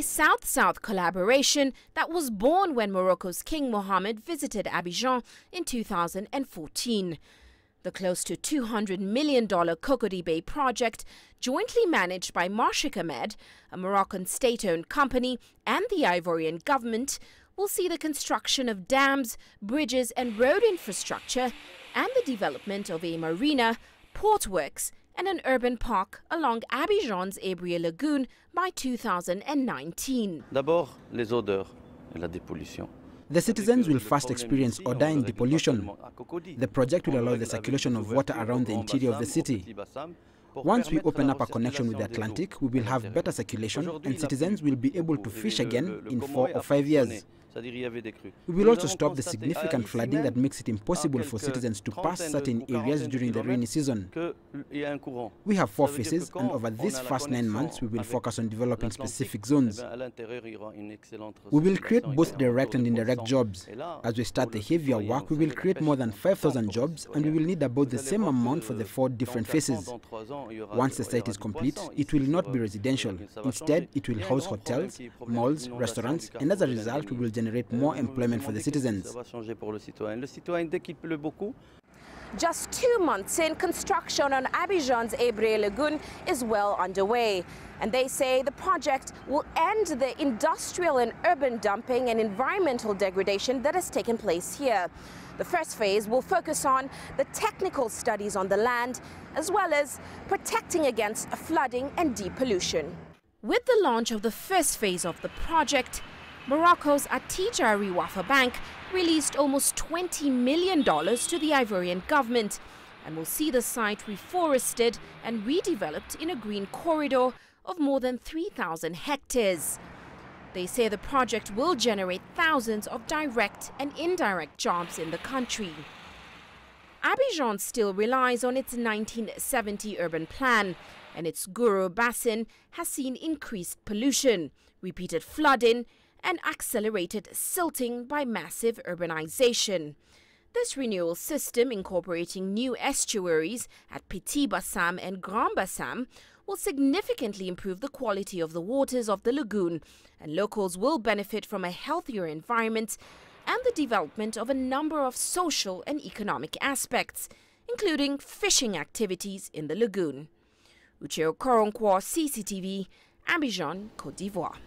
a South-South collaboration that was born when Morocco's King Mohammed visited Abidjan in 2014. The close to $200 million Cocody Bay project, jointly managed by Marshik Ahmed, a Moroccan state-owned company, and the Ivorian government, will see the construction of dams, bridges and road infrastructure and the development of a marina, port works and an urban park along Abidjan's Ébrié Lagoon by 2019. The citizens will first experience odor and depollution. The project will allow the circulation of water around the interior of the city. Once we open up a connection with the Atlantic, we will have better circulation and citizens will be able to fish again in 4 or 5 years. We will also stop the significant flooding that makes it impossible for citizens to pass certain areas during the rainy season. We have 4 phases, and over these first 9 months, we will focus on developing specific zones. We will create both direct and indirect jobs. As we start the heavier work, we will create more than 5,000 jobs, and we will need about the same amount for the 4 different phases. Once the site is complete, it will not be residential. Instead, it will house hotels, malls, restaurants, and as a result, we will generate more employment for the citizens. Just 2 months in, construction on Abidjan's Ébrié Lagoon is well underway. And they say the project will end the industrial and urban dumping and environmental degradation that has taken place here. The first phase will focus on the technical studies on the land, as well as protecting against flooding and deep pollution. With the launch of the first phase of the project, Morocco's Atijari Wafa Bank released almost $20 million to the Ivorian government and will see the site reforested and redeveloped in a green corridor of more than 3,000 hectares. They say the project will generate thousands of direct and indirect jobs in the country. Abidjan still relies on its 1970 urban plan, and its Gourou Basin has seen increased pollution, repeated flooding, and accelerated silting by massive urbanization. This renewal system, incorporating new estuaries at Petit Bassam and Grand Bassam, will significantly improve the quality of the waters of the lagoon, and locals will benefit from a healthier environment and the development of a number of social and economic aspects, including fishing activities in the lagoon. Uche Okoronkwo, CCTV, Abidjan, Côte d'Ivoire.